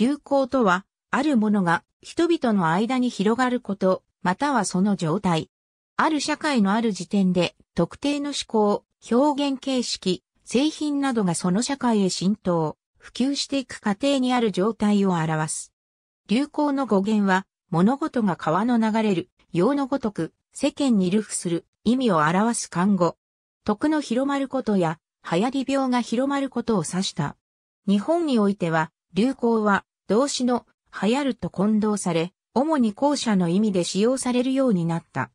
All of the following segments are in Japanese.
流行とは、あるものが人々の間に広がること、またはその状態。ある社会のある時点で、特定の思考、表現形式、製品などがその社会へ浸透、普及していく過程にある状態を表す。流行の語源は、物事が川の流れる、洋のごとく、世間に流布する、意味を表す漢語。徳の広まることや、流行り病が広まることを指した。日本においては、流行は、動詞の流行ると混同され、主に後者の意味で使用されるようになった。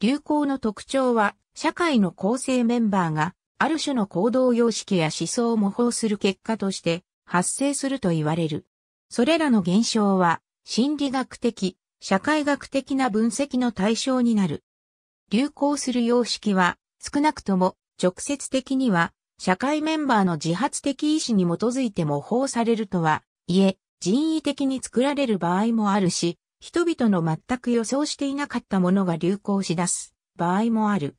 流行の特徴は、社会の構成メンバーが、ある種の行動様式や思想を模倣する結果として、発生すると言われる。それらの現象は、心理学的、社会学的な分析の対象になる。流行する様式は、少なくとも、直接的には、社会メンバーの自発的意思に基づいて模倣されるとはいえ、人為的に作られる場合もあるし、人々の全く予想していなかったものが流行し出す場合もある。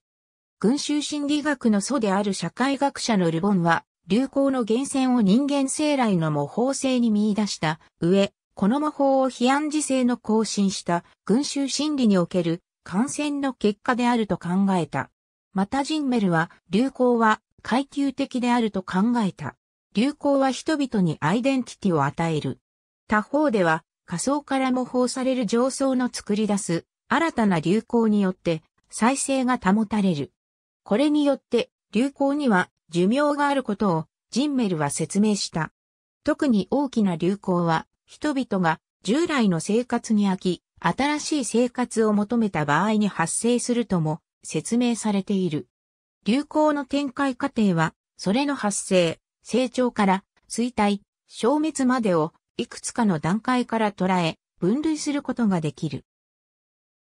群衆心理学の祖である社会学者のル・ボンは、流行の源泉を人間生来の模倣性に見出した上、この模倣を非暗示性の更新した群衆心理における感染の結果であると考えた。またジンメルは、流行は、階級的であると考えた。流行は人々にアイデンティティを与える。他方では、下層から模倣される上層の作り出す新たな流行によって再生が保たれる。これによって流行には寿命があることをジンメルは説明した。特に大きな流行は人々が従来の生活に飽き、新しい生活を求めた場合に発生するとも説明されている。流行の展開過程は、それの発生、成長から衰退、消滅までをいくつかの段階から捉え、分類することができる。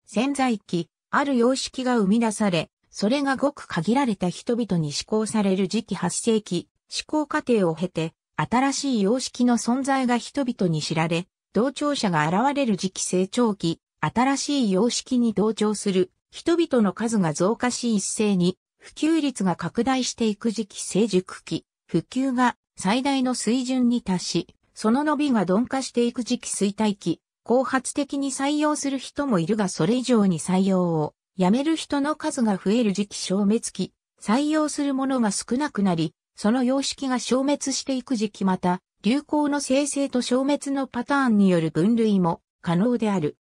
潜在期、ある様式が生み出され、それがごく限られた人々に施行される時期発生期、施行過程を経て、新しい様式の存在が人々に知られ、同調者が現れる時期成長期、新しい様式に同調する人々の数が増加し一斉に、普及率が拡大していく時期成熟期、普及が最大の水準に達し、その伸びが鈍化していく時期衰退期、後発的に採用する人もいるがそれ以上に採用をやめる人の数が増える時期消滅期、採用するものが少なくなり、その様式が消滅していく時期また、流行の生成と消滅のパターンによる分類も可能である。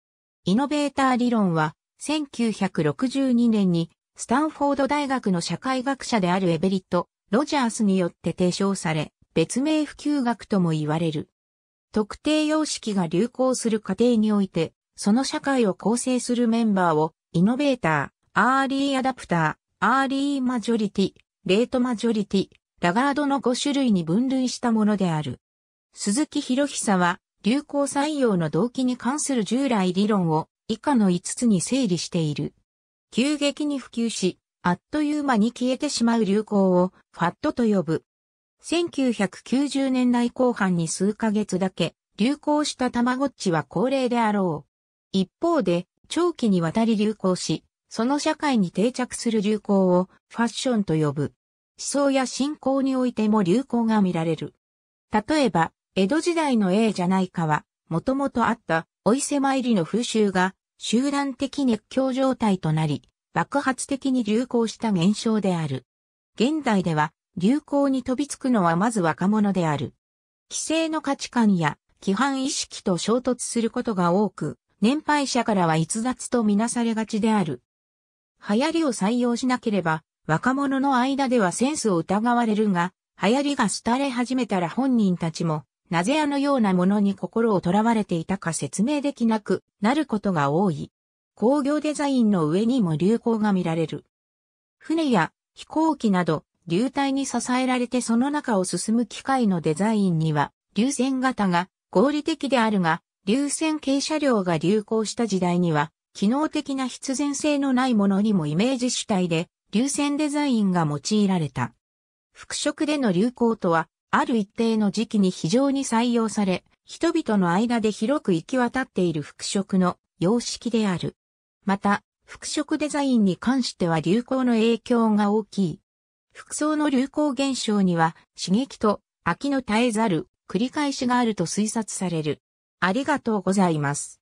イノベーター理論は、1962年に、スタンフォード大学の社会学者であるエベリット・ロジャースによって提唱され、別名普及学とも言われる。特定様式が流行する過程において、その社会を構成するメンバーを、イノベーター、アーリーアダプター、アーリーマジョリティ、レートマジョリティ、ラガードの5種類に分類したものである。鈴木博久は、流行採用の動機に関する従来理論を、以下の5つに整理している。急激に普及し、あっという間に消えてしまう流行をファッドと呼ぶ。1990年代後半に数ヶ月だけ流行したたまごっちは高齢であろう。一方で、長期にわたり流行し、その社会に定着する流行をファッションと呼ぶ。思想や信仰においても流行が見られる。例えば、江戸時代のじゃないかは、もともとあったお伊勢参りの風習が、集団的熱狂状態となり、爆発的に流行した現象である。現代では、流行に飛びつくのはまず若者である。既成の価値観や規範意識と衝突することが多く、年配者からは逸脱とみなされがちである。流行りを採用しなければ、若者の間ではセンスを疑われるが、流行りが廃れ始めたら本人たちも、なぜあのようなものに心をとらわれていたか説明できなくなることが多い。工業デザインの上にも流行が見られる。船や飛行機など流体に支えられてその中を進む機械のデザインには流線型が合理的であるが、流線形車両が流行した時代には機能的な必然性のないものにもイメージ主体で流線デザインが用いられた。服飾での流行とは、ある一定の時期に非常に採用され、人々の間で広く行き渡っている服飾の様式である。また、服飾デザインに関しては流行の影響が大きい。服装の流行現象には、刺激と飽きの絶えざる繰り返しがあると推察される。ありがとうございます。